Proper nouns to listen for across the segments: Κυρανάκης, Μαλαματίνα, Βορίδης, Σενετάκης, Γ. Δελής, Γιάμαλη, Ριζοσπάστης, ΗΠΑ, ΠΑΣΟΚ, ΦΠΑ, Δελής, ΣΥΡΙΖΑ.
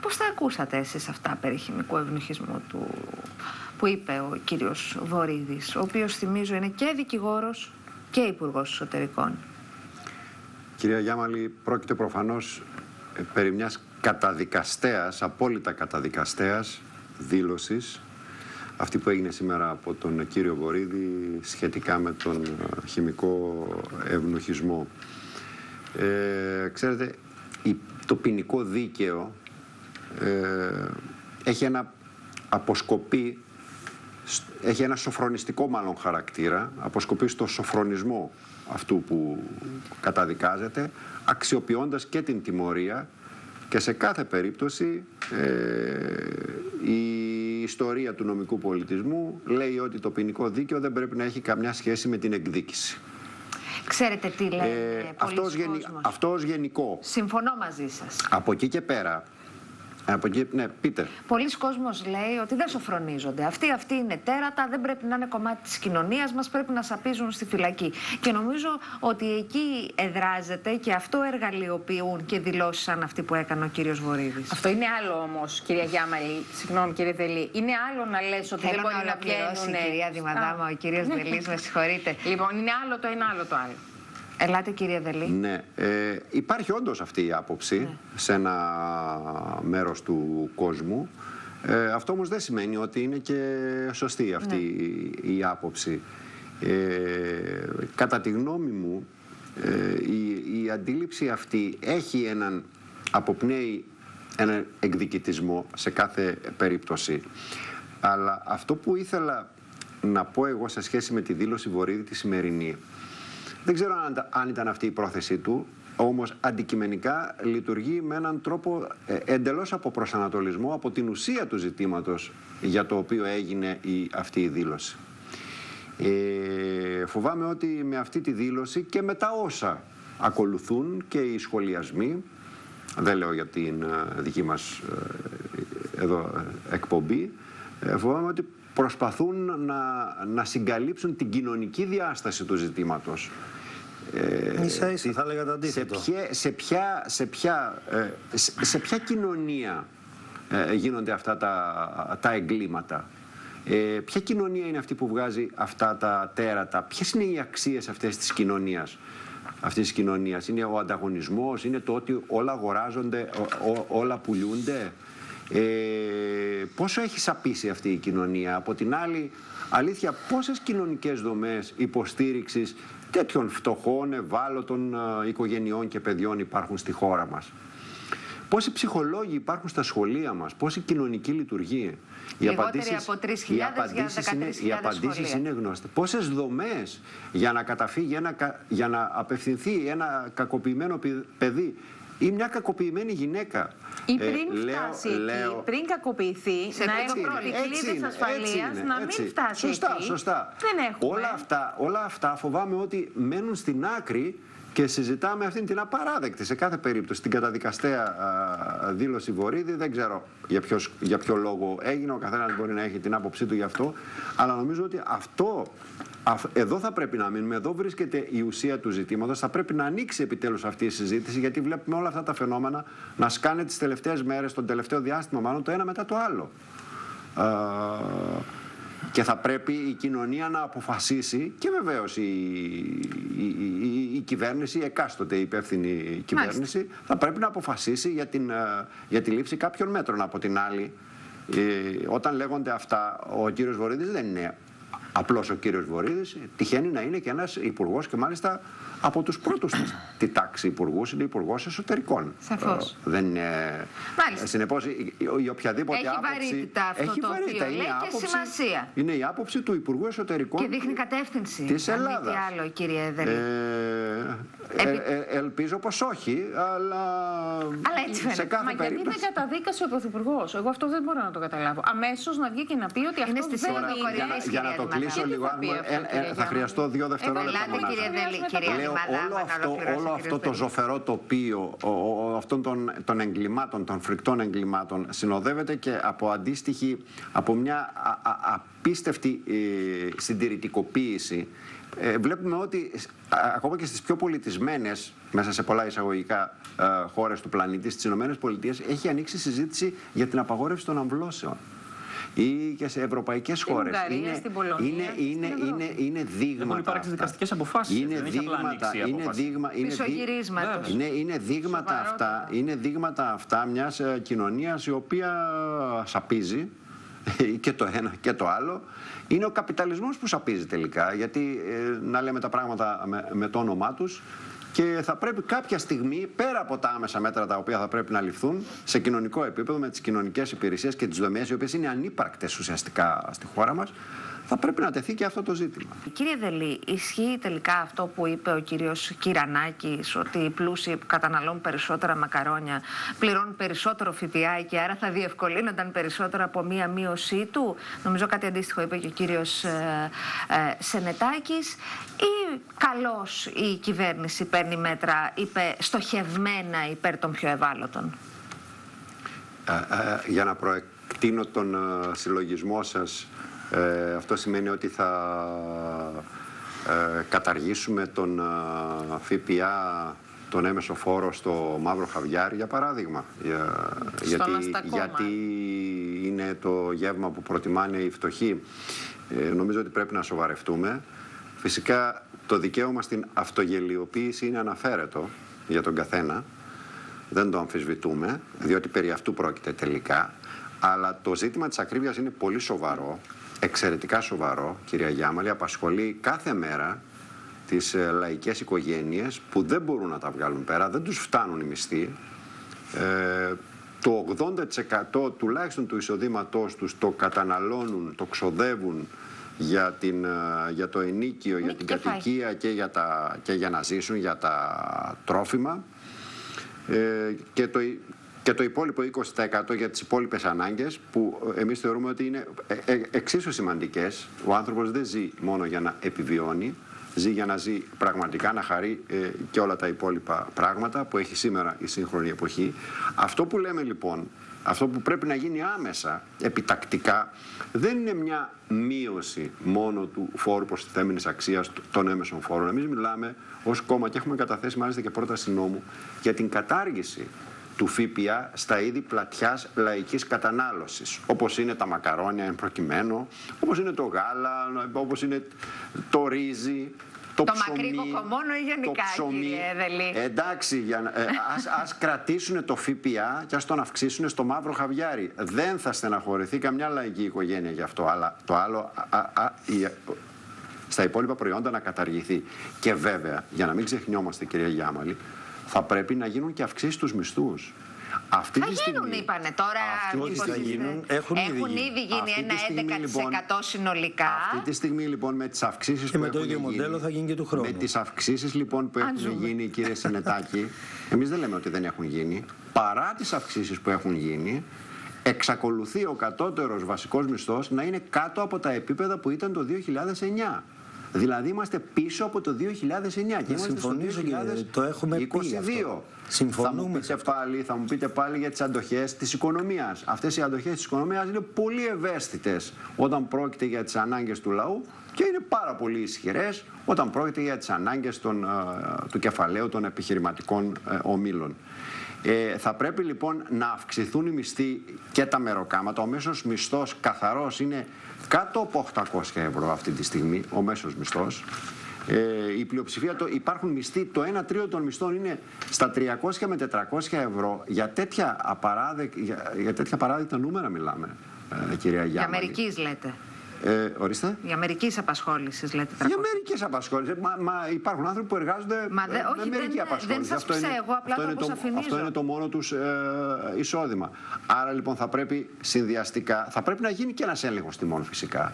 Πώς τα ακούσατε εσείς αυτά περί χημικού ευνοχισμού που είπε ο κύριος Βορίδης, ο οποίος, θυμίζω, είναι και δικηγόρος και υπουργός εσωτερικών? Κυρία Γιάμαλη, πρόκειται προφανώς περί μιας καταδικαστέας, απόλυτα καταδικαστέας δήλωσης, αυτή που έγινε σήμερα από τον κύριο Βορίδη σχετικά με τον χημικό ευνοχισμό. Ξέρετε, το ποινικό δίκαιο έχει ένα αποσκοπή, έχει ένα σοφρονιστικό μάλλον χαρακτήρα, αποσκοπεί στο σοφρονισμό αυτού που καταδικάζεται, αξιοποιώντας και την τιμωρία, και σε κάθε περίπτωση η ιστορία του νομικού πολιτισμού λέει ότι το ποινικό δίκαιο δεν πρέπει να έχει καμιά σχέση με την εκδίκηση. Ξέρετε τι λέει αυτό ως γενικό. Συμφωνώ μαζί σας. Από εκεί και πέρα. Ναι, πείτε. Πολλοί κόσμος λέει ότι δεν σοφρονίζονται. Αυτοί είναι τέρατα, δεν πρέπει να είναι κομμάτι της κοινωνίας μας, πρέπει να σαπίζουν στη φυλακή. Και νομίζω ότι εκεί εδράζεται και αυτό εργαλειοποιούν και δηλώσεις σαν αυτή που έκανε ο κύριος Βορίδης. Αυτό είναι άλλο όμως, κυρία Γιάμαλη, συγγνώμη κύριε Δελή. Είναι άλλο να λες ότι δεν μπορεί να πιένουν. Κυρία Δημαδάμα, ο κύριος Δελής, με συγχωρείτε. Λοιπόν, είναι άλλο το ένα, άλλο το άλλο. Ελάτε κύριε Δελή. Ναι, υπάρχει όντως αυτή η άποψη, ναι, σε ένα μέρος του κόσμου. Αυτό όμως δεν σημαίνει ότι είναι και σωστή αυτή, ναι, η άποψη. Κατά τη γνώμη μου, η αντίληψη αυτή έχει έναν, αποπνέει έναν εκδικητισμό σε κάθε περίπτωση. Αλλά αυτό που ήθελα να πω εγώ σε σχέση με τη δήλωση Βορίδη τη σημερινή, δεν ξέρω αν ήταν αυτή η πρόθεσή του, όμως αντικειμενικά λειτουργεί με έναν τρόπο εντελώς από προσανατολισμό από την ουσία του ζητήματος για το οποίο έγινε αυτή η δήλωση. Φοβάμαι ότι με αυτή τη δήλωση και με τα όσα ακολουθούν και οι σχολιασμοί, δεν λέω για την δική μας εδώ εκπομπή, φοβάμαι ότι προσπαθούν να συγκαλύψουν την κοινωνική διάσταση του ζητήματος. Ίσα-ίσα, θα λέγατε αντίθετο. Σε ποια κοινωνία γίνονται αυτά τα εγκλήματα? Ποια κοινωνία είναι αυτή που βγάζει αυτά τα τέρατα? Ποιες είναι οι αξίες αυτής της κοινωνίας? Είναι ο ανταγωνισμός? Είναι το ότι όλα αγοράζονται, όλα πουλούνται? Πόσο έχει σαπίσει αυτή η κοινωνία? Από την άλλη, αλήθεια, πόσες κοινωνικές δομές υποστήριξης τέτοιων φτωχών, ευάλωτων οικογενειών και παιδιών υπάρχουν στη χώρα μας? Πόσοι ψυχολόγοι υπάρχουν στα σχολεία μας? Πόση κοινωνική λειτουργεί? Οι απαντήσεις είναι γνώστες. Πόσες δομές για να καταφύγει, για να απευθυνθεί ένα κακοποιημένο παιδί ή μια κακοποιημένη γυναίκα, ή πριν φτάσει εκεί, πριν κακοποιηθεί, να έχουν προκλήσεις ασφαλείας, να μην φτάσει εκεί. Σωστά. Όλα αυτά φοβάμαι ότι μένουν στην άκρη και συζητάμε αυτήν την απαράδεκτη, σε κάθε περίπτωση, την καταδικαστέα δήλωση Βορίδη. Δεν ξέρω για ποιο λόγο έγινε, ο καθένας μπορεί να έχει την άποψή του γι' αυτό, αλλά νομίζω ότι εδώ θα πρέπει να μείνουμε, εδώ βρίσκεται η ουσία του ζητήματος. Θα πρέπει να ανοίξει επιτέλους αυτή η συζήτηση, γιατί βλέπουμε όλα αυτά τα φαινόμενα να σκάνε τις τελευταίες μέρες, τον τελευταίο διάστημα μάλλον, το ένα μετά το άλλο. Και θα πρέπει η κοινωνία να αποφασίσει, και βεβαίως η κυβέρνηση, εκάστοτε η υπεύθυνη κυβέρνηση, μάλιστα, θα πρέπει να αποφασίσει για τη λήψη κάποιων μέτρων. Από την άλλη, όταν λέγονται αυτά, ο κύριος Βορίδης δεν είναι απλώς ο κύριος Βορίδης, τυχαίνει να είναι και ένας υπουργός, και μάλιστα από τους πρώτους τη τάξη υπουργούς, είναι υπουργός εσωτερικών. Σαφώς. Δεν είναι... Συνεπώς, η οποιαδήποτε έχει άποψη... Έχει βαρύτητα αυτό το οποίο λέει και σημασία. Είναι η άποψη του Υπουργού Εσωτερικών της Ελλάδας. Και δείχνει κατεύθυνση, της Ελλάδας. Αν μη τι άλλο, κύριε Δελή. Ελπίζω πως όχι, αλλά έτσι φαίνεται. Σε κάθε περίπτωση. Γιατί δεν καταδίκασε ο Πρωθυπουργός? Εγώ αυτό δεν μπορώ να το καταλάβω. Αμέσως να βγει και να πει ότι αυτό δεν είναι. Για να το κλείσω λίγο, θα χρειαστώ 2 δευτερόλεπτα. Ελάτε κύριε Δελή. λέω, όλο αυτό το ζωφερό τοπίο αυτών των εγκλημάτων, των φρικτών εγκλημάτων, συνοδεύεται και από αντίστοιχη, από μια απίστευτη συντηρητικοποίηση. Βλέπουμε ότι ακόμα και στις πιο πολιτισμένες, μέσα σε πολλά εισαγωγικά, χώρες του πλανήτη, στις ΗΠΑ, έχει ανοίξει συζήτηση για την απαγόρευση των αμβλώσεων. Ή και σε ευρωπαϊκές χώρες. Είναι δείγματα. Έχουν υπάρξει δικαστικές αποφάσεις. Είναι δείγματα αυτά μιας κοινωνίας η οποία σαπίζει. Και το ένα και το άλλο. Είναι ο καπιταλισμός που σαπίζει τελικά. Γιατί να λέμε τα πράγματα με το όνομά τους. Και θα πρέπει κάποια στιγμή, πέρα από τα άμεσα μέτρα τα οποία θα πρέπει να ληφθούν σε κοινωνικό επίπεδο, με τις κοινωνικές υπηρεσίες και τις δομές, οι οποίες είναι ανύπαρκτες ουσιαστικά στη χώρα μας, θα πρέπει να τεθεί και αυτό το ζήτημα. Κύριε Δελή, ισχύει τελικά αυτό που είπε ο κύριος Κυρανάκης, ότι οι πλούσιοι που καταναλώνουν περισσότερα μακαρόνια πληρώνουν περισσότερο ΦΠΑ και άρα θα διευκολύνονταν περισσότερο από μία μείωσή του? Νομίζω κάτι αντίστοιχο είπε και ο κύριος Σενετάκης. Ή καλώς η κυβέρνηση παίρνει μέτρα στοχευμένα υπέρ των πιο ευάλωτων? Για να προεκτείνω τον συλλογισμό σας, αυτό σημαίνει ότι θα καταργήσουμε τον ΦΠΑ, τον έμεσο φόρο στο μαύρο χαβιάρι, για παράδειγμα. Γιατί είναι το γεύμα που προτιμάνε οι φτωχοί. Νομίζω ότι πρέπει να σοβαρευτούμε. Φυσικά το δικαίωμα στην αυτογελιοποίηση είναι αναφέρετο για τον καθένα. Δεν το αμφισβητούμε, διότι περί αυτού πρόκειται τελικά. Αλλά το ζήτημα της ακρίβειας είναι πολύ σοβαρό. Εξαιρετικά σοβαρό, κυρία Γιάμαλη, απασχολεί κάθε μέρα τις λαϊκές οικογένειες που δεν μπορούν να τα βγάλουν πέρα, δεν τους φτάνουν οι μισθοί. Το 80% τουλάχιστον του εισοδήματός τους το καταναλώνουν, το ξοδεύουν για το ενίκιο, για την κατοικία και για να ζήσουν, για τα τρόφιμα. Και το υπόλοιπο 20% για τις υπόλοιπες ανάγκες, που εμείς θεωρούμε ότι είναι εξίσου σημαντικές. Ο άνθρωπος δεν ζει μόνο για να επιβιώνει, ζει για να ζει πραγματικά, να χαρεί και όλα τα υπόλοιπα πράγματα που έχει σήμερα η σύγχρονη εποχή. Αυτό που λέμε λοιπόν, αυτό που πρέπει να γίνει άμεσα, επιτακτικά, δεν είναι μια μείωση μόνο του φόρου προστιθέμενης αξίας, των έμεσων φόρων. Εμείς μιλάμε ως κόμμα και έχουμε καταθέσει μάλιστα και πρόταση νόμου για την κατάργηση του ΦΠΑ στα είδη πλατιάς λαϊκής κατανάλωσης, όπως είναι τα μακαρόνια εν προκειμένου, όπως είναι το γάλα, όπως είναι το ρύζι, το ψωμί, γενικά, το ψωμί. Εντάξει, ας κρατήσουν το ΦΠΑ και ας τον αυξήσουν στο μαύρο χαβιάρι. Δεν θα στεναχωρηθεί καμιά λαϊκή οικογένεια γι' αυτό, αλλά το άλλο... στα υπόλοιπα προϊόντα να καταργηθεί. Και βέβαια, για να μην ξεχνιόμαστε, κυρία Γιάμαλη, θα πρέπει να γίνουν και αυξήσεις στους μισθούς. Αυτή θα γίνουν, είπανε τώρα. Έχουν ήδη γίνει ένα 11% λοιπόν, συνολικά. Αυτή τη στιγμή λοιπόν με τις αυξήσεις που έχουν γίνει. Και με το ίδιο μοντέλο θα γίνει και του χρόνου. Με τις αυξήσεις λοιπόν που έχουν γίνει, κύριε Σενετάκη, εμείς δεν λέμε ότι δεν έχουν γίνει. Παρά τις αυξήσεις που έχουν γίνει, εξακολουθεί ο κατώτερος βασικός μισθός να είναι κάτω από τα επίπεδα που ήταν το 2009. Δηλαδή είμαστε πίσω από το 2009 και είμαστε στο 2022. Το έχουμε πει αυτό. Συμφωνούμε. Θα μου πείτε πάλι για τις αντοχές της οικονομίας. Αυτές οι αντοχές της οικονομίας είναι πολύ ευαίσθητες όταν πρόκειται για τις ανάγκες του λαού και είναι πάρα πολύ ισχυρές όταν πρόκειται για τις ανάγκες του κεφαλαίου των επιχειρηματικών ομίλων. Θα πρέπει λοιπόν να αυξηθούν οι μισθοί και τα μεροκάματα. Ο μέσος μισθός καθαρός είναι κάτω από 800 € αυτή τη στιγμή, ο μέσος μισθός. Η πλειοψηφία, υπάρχουν μισθοί, το 1 τρίτο των μισθών είναι στα 300 με 400 €. Για τέτοια παράδειγμα νούμερα μιλάμε, κυρία Γιάμαλη. Για μερικής λέτε. Ορίστε. Για μερικής απασχόλησης λέτε. 300. Για μερικής απασχόλησης. Μα υπάρχουν άνθρωποι που εργάζονται με μερική απασχόληση. Δεν σας ψέγω, απλά το όπως αφηνίζω. Αυτό είναι το μόνο τους εισόδημα. Άρα λοιπόν θα πρέπει συνδυαστικά, θα πρέπει να γίνει και ένας έλεγχος τιμών φυσικά.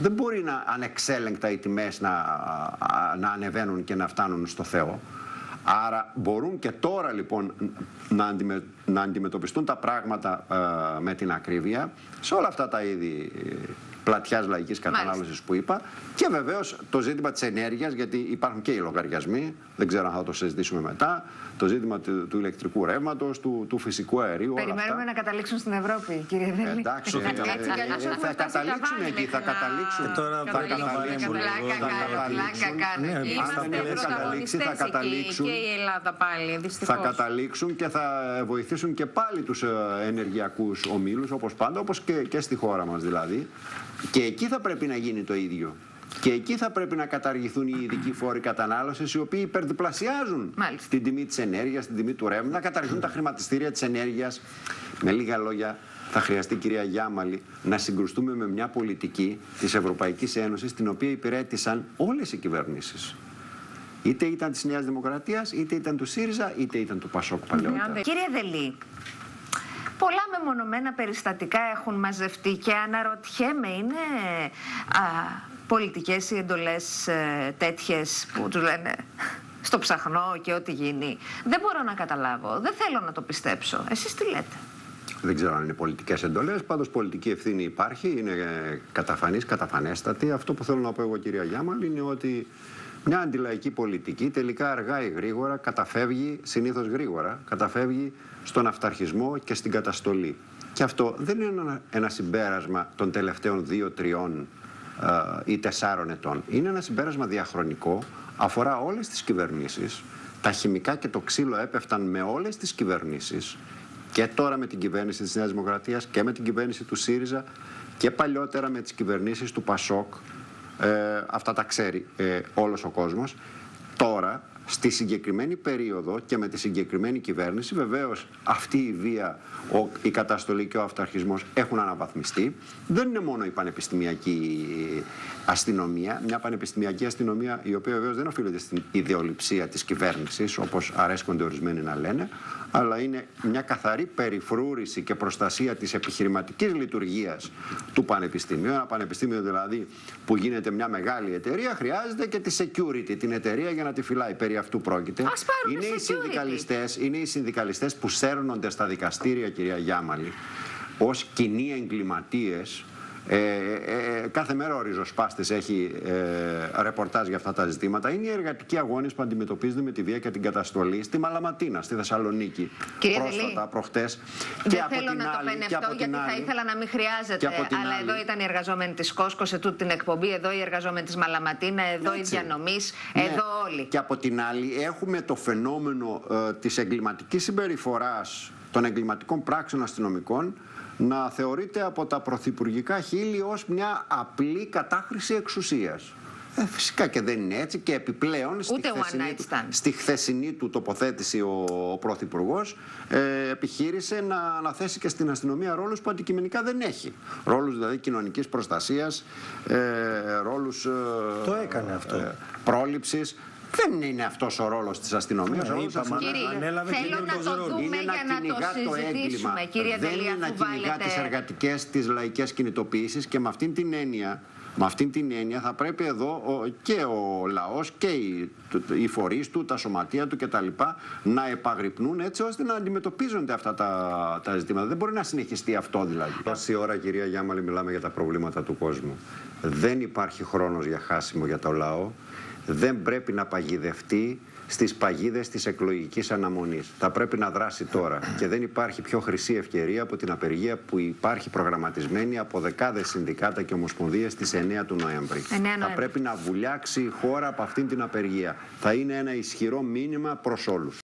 Δεν μπορεί ανεξέλεγκτα οι τιμές να ανεβαίνουν και να φτάνουν στο Θεό. Άρα μπορούν και τώρα λοιπόν να αντιμετωπιστούν τα πράγματα με την ακρίβεια σε όλα αυτά τα είδη πλατιάς λαϊκής κατανάλωσης που είπα. Και βεβαίως το ζήτημα της ενέργειας, γιατί υπάρχουν και οι λογαριασμοί, δεν ξέρω αν θα το συζητήσουμε μετά. Το ζήτημα του ηλεκτρικού ρεύματος, του φυσικού αερίου. Περιμένουμε όλα αυτά να καταλήξουν στην Ευρώπη, κύριε Δελή. Εντάξει, θα καταλήξουμε εκεί, θα καταλήξουν. Και τώρα θα καταλήξουν. Θα καταλήξουν. Και η Ελλάδα πάλι, δυστυχώς. Θα καταλήξουν και θα βοηθήσουν και πάλι τους ενεργειακούς ομίλους, όπως πάντα, όπως και στη χώρα μας δηλαδή. Και εκεί θα πρέπει να γίνει το ίδιο. Και εκεί θα πρέπει να καταργηθούν οι ειδικοί φόροι κατανάλωσης, οι οποίοι υπερδιπλασιάζουν την τιμή της ενέργειας, την τιμή του ρεύματος, να καταργηθούν τα χρηματιστήρια της ενέργειας. Με λίγα λόγια, θα χρειαστεί, κυρία Γιάμαλη, να συγκρουστούμε με μια πολιτική της Ευρωπαϊκής Ένωσης, την οποία υπηρέτησαν όλες οι κυβερνήσεις. Είτε ήταν της Νέας Δημοκρατίας, είτε ήταν του ΣΥΡΙΖΑ, είτε ήταν του ΠΑΣΟΚ παλαιότερα. Κύριε Δελή, πολλά μεμονωμένα περιστατικά έχουν μαζευτεί και αναρωτιέμαι, είναι πολιτικές οι εντολές τέτοιες που τους λένε στο ψαχνό και ό,τι γίνει. Δεν μπορώ να καταλάβω, δεν θέλω να το πιστέψω. Εσείς τι λέτε? Δεν ξέρω αν είναι πολιτικές εντολές, πάντως πολιτική ευθύνη υπάρχει, είναι καταφανής, καταφανέστατη. Αυτό που θέλω να πω εγώ, κυρία Γιάμαλη, είναι ότι μια αντιλαϊκή πολιτική τελικά αργά ή γρήγορα καταφεύγει, συνήθως γρήγορα, καταφεύγει στον αυταρχισμό και στην καταστολή. Και αυτό δεν είναι ένα συμπέρασμα των τελευταίων 2, 3 ή 4 ετών. Είναι ένα συμπέρασμα διαχρονικό, αφορά όλες τις κυβερνήσεις. Τα χημικά και το ξύλο έπεφταν με όλες τις κυβερνήσεις. Και τώρα με την κυβέρνηση της Νέας Δημοκρατίας και με την κυβέρνηση του ΣΥΡΙΖΑ και παλιότερα με τις κυβερνήσεις του ΠΑΣΟΚ. Αυτά τα ξέρει όλος ο κόσμος. Τώρα, στη συγκεκριμένη περίοδο και με τη συγκεκριμένη κυβέρνηση, βεβαίως αυτή η βία, η καταστολή και ο αυταρχισμός έχουν αναβαθμιστεί. Δεν είναι μόνο η πανεπιστημιακή αστυνομία, μια πανεπιστημιακή αστυνομία η οποία βεβαίως δεν οφείλεται στην ιδεολειψία της κυβέρνησης, όπως αρέσκονται ορισμένοι να λένε, αλλά είναι μια καθαρή περιφρούρηση και προστασία της επιχειρηματικής λειτουργίας του πανεπιστημίου. Ένα πανεπιστήμιο δηλαδή που γίνεται μια μεγάλη εταιρεία χρειάζεται και τη security, την εταιρεία για να τη φυλάει. Περί αυτού πρόκειται. Είναι οι συνδικαλιστές που σέρνονται στα δικαστήρια, κυρία Γιάμαλη, ως κοινοί εγκληματίες. Κάθε μέρα ο Ριζοσπάστης έχει ρεπορτάζ για αυτά τα ζητήματα. Είναι οι εργατικοί αγώνες που αντιμετωπίζονται με τη βία και την καταστολή στη Μαλαματίνα, στη Θεσσαλονίκη, πρόσφατα, προχτές. Δεν θέλω να το πενευτώ, γιατί θα ήθελα να μην χρειάζεται. Αλλά εδώ ήταν οι εργαζόμενοι της Κόσκο σε τούτη την εκπομπή, εδώ οι εργαζόμενοι της Μαλαματίνα, εδώ οι διανομής, εδώ όλοι. Και από την άλλη έχουμε το φαινόμενο της εγκληματικής συμπεριφοράς, των εγκληματικών πράξεων αστυνομικών, να θεωρείται από τα πρωθυπουργικά χείλη ως μια απλή κατάχρηση εξουσίας. Φυσικά και δεν είναι έτσι, και επιπλέον στη χθεσινή του τοποθέτηση ο πρωθυπουργός επιχείρησε να αναθέσει και στην αστυνομία ρόλους που αντικειμενικά δεν έχει. Ρόλους δηλαδή κοινωνικής προστασίας, ρόλους πρόληψης. Δεν είναι αυτός ο ρόλος της αστυνομίας. Θέλω να το δούμε για να το συζητήσουμε, κύριε Δελή. Δεν είναι να κυνηγά τις εργατικές, τις λαϊκές κινητοποιήσεις, και με αυτήν την έννοια, θα πρέπει εδώ και ο λαός και οι φορείς του, τα σωματεία του κτλ. Να επαγρυπνούν έτσι ώστε να αντιμετωπίζονται αυτά τα ζητήματα. Δεν μπορεί να συνεχιστεί αυτό δηλαδή. Τόση ώρα, κυρία Γιάμαλη, μιλάμε για τα προβλήματα του κόσμου. Δεν υπάρχει χρόνος για χάσιμο για το λαό. Δεν πρέπει να παγιδευτεί στις παγίδες της εκλογικής αναμονής. Θα πρέπει να δράσει τώρα. Και δεν υπάρχει πιο χρυσή ευκαιρία από την απεργία που υπάρχει προγραμματισμένη από δεκάδες συνδικάτα και ομοσπονδίες στις 9 του Νοέμβρη. Θα πρέπει να βουλιάξει η χώρα από αυτήν την απεργία. Θα είναι ένα ισχυρό μήνυμα προς όλους.